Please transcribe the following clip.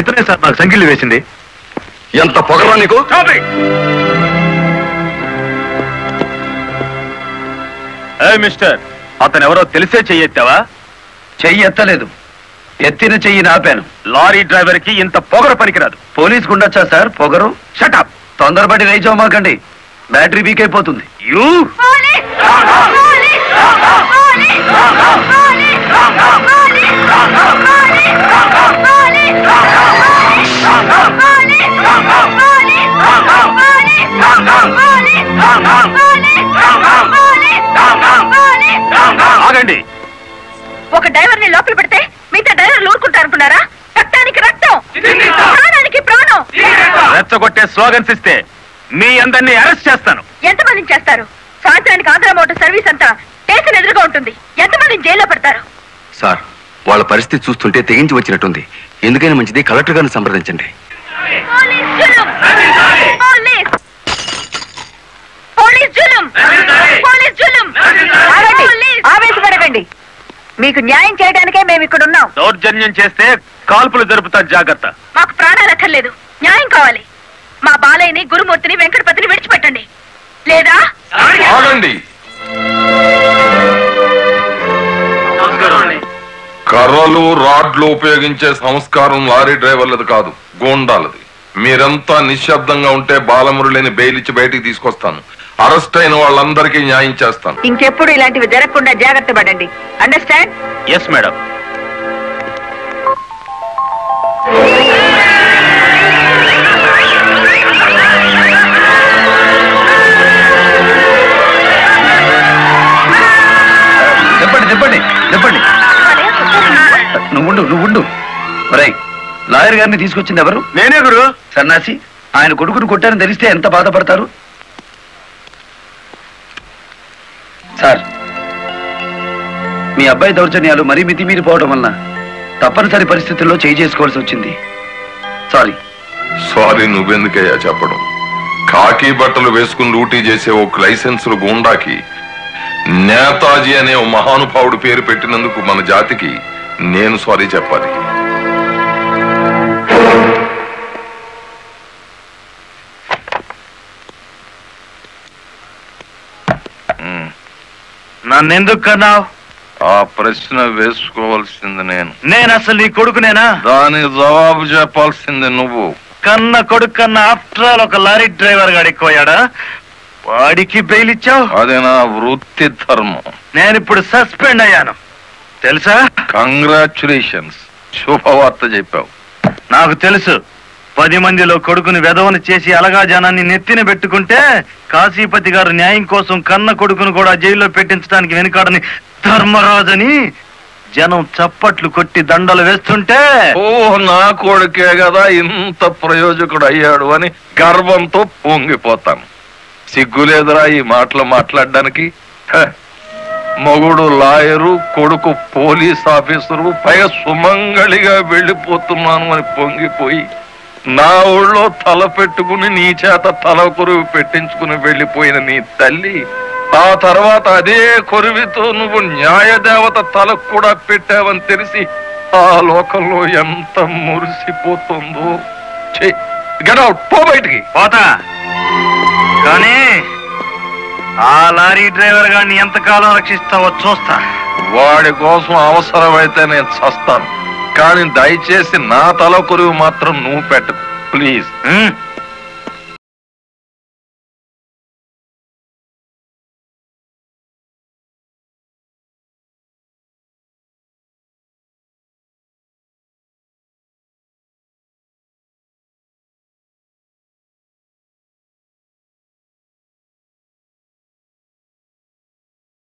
ఇతనే సార్ నాకు సంఖ్యలు వేసింది. ఎంత పొగరా నీకు? మిస్టర్, అతనెవరో తెలిసే చెయ్యెత్తావా? చెయ్యెత్తలేదు, ఎత్తిన చెయ్యి నాపాను. లారీ డ్రైవర్ కి ఇంత పొగర పనికిరాదు. పోలీస్ గుండొచ్చా సార్ పొగరు? షటప్, తొందరపడి రైజోమాకండి, బ్యాటరీ వీక్ అయిపోతుంది. ఆగండి. ఒక డ్రైవర్ ని లోపల పెడితే మిగతా డ్రైవర్లు ఊరుకుంటారనుకున్నారా? రక్తానికి రక్తం, ప్రాణానికి ప్రాణం రెచ్చగొట్టే స్లోగన్స్ ఇస్తే మీ అందరినీ అరెస్ట్ చేస్తాను. ఎంతమందిని చేస్తారు? సాయంత్రానికి ఆంధ్ర మోటార్ సర్వీస్ అంతా స్టేషన్ ఎదురుగా ఉంటుంది. ఎంతమందిని జైల్లో పెడతారు? సార్, వాళ్ళ పరిస్థితి చూస్తుంటే తెగించి వచ్చినట్టుంది. ఎందుకైనా మంచిది కలెక్టర్ గారిని సంప్రదించండి. ఆవేశపడకండి, మీకు న్యాయం చేయడానికే మేము ఇక్కడ ఉన్నాం. దౌర్జన్యం చేస్తే కాల్పులు జరుపుతా, జాగ్రత్త. మాకు ప్రాణాలు అక్కర్లేదు, న్యాయం కావాలి. మా బాలయ్యని, గురుమూర్తిని, వెంకటపతిని విడిచిపెట్టండి, లేదా కర్రలు రాడ్లు ఉపయోగించే సంస్కారం లారీ డ్రైవర్లది కాదు, గోండాలది. మీరంతా నిశ్శబ్దంగా ఉంటే బాలమురళిని బెయిలిచ్చి బయటికి తీసుకొస్తాను. అరెస్ట్ అయిన వాళ్ళందరికీ న్యాయం చేస్తాను. ఇంకెప్పుడు ఇలాంటివి జరగకుండా జాగ్రత్త పడండి. అండర్స్టాండ్? Yes madam. చెప్పండి చెప్పండి చెప్పండి. నువ్వుండు. ఒరేయ్, లాయర్ గారిని తీసుకొచ్చింది ఎవరు? నేనే గురు. సన్నాసి, ఆయన కొడుకును కొట్టారని తెలిస్తే ఎంత బాధపడతారు? సార్, మీ అబ్బాయి దౌర్జన్యాలు మరీ మితిమీరిపోవడం వలన తప్పనిసరి పరిస్థితుల్లో చేయి చేసుకోవాల్సి వచ్చింది. సారీ. సారీ నువ్వెందుకయ్యా చెప్పడం? కాకి బట్టలు వేసుకుని డ్యూటీ చేసే ఓ లైసెన్స్ గూండాకి నేతాజీ అనే ఓ మహానుభావుడు పేరు పెట్టినందుకు మన జాతికి నేను సారీ చెప్పాలి. నన్నెందుకు కన్నావు? ఆ ప్రశ్న వేసుకోవాల్సింది నేను. నేను అసలు నీ కొడుకునేనా? దానికి జవాబు చెప్పాల్సింది నువ్వు. కన్న కొడుకు కన్నా ఆఫ్టర్ ఆల్ ఒక లారీ డ్రైవర్ గాడికి పోయాడా? వాడికి బెయిల్ ఇచ్చావు? అదే నా వృత్తి ధర్మం. నేను ఇప్పుడు సస్పెండ్ అయ్యాను తెలుసా? కంగ్రాచులేషన్స్, శుభవార్త చెప్పావు. నాకు తెలుసు, 10 మందిలో కొడుకుని వెధవను చేసి అలగా జనాన్ని నెత్తిన పెట్టుకుంటే కాశీపతి గారు న్యాయం కోసం కన్న కొడుకును కూడా జైల్లో పెట్టించడానికి వెనుకాడని ధర్మరాజని జనం చప్పట్లు కొట్టి దండలు వేస్తుంటే, ఓ నా కొడుకే కదా ఇంత ప్రయోజకుడు అయ్యాడు అని గర్వంతో పొంగిపోతాను. సిగ్గులేదురా ఈ మాటలు మాట్లాడడానికి? మగుడు లాయరు, కొడుకు పోలీస్ ఆఫీసరు, పైగా సుమంగళిగా వెళ్ళిపోతున్నాను అని పొంగిపోయి నా ఊళ్ళో తల పెట్టుకుని నీ చేత తల కొరువు పెట్టించుకుని వెళ్ళిపోయిన నీ తల్లి, ఆ తర్వాత అదే కొరువితో నువ్వు న్యాయదేవత తలకు కూడా పెట్టావని తెలిసి ఆ లోకంలో ఎంత మురిసిపోతుందో. గడౌట్, పో బయటికి. పోతా, కానీ ఆ లారీ డ్రైవర్ గారిని ఎంతకాలం రక్షిస్తావో చూస్తా. వాడి కోసం అవసరమైతే నేను చస్తాను, కానీ దయచేసి నా తల కొరువు మాత్రం నువ్వు పెట్టకు ప్లీజ్.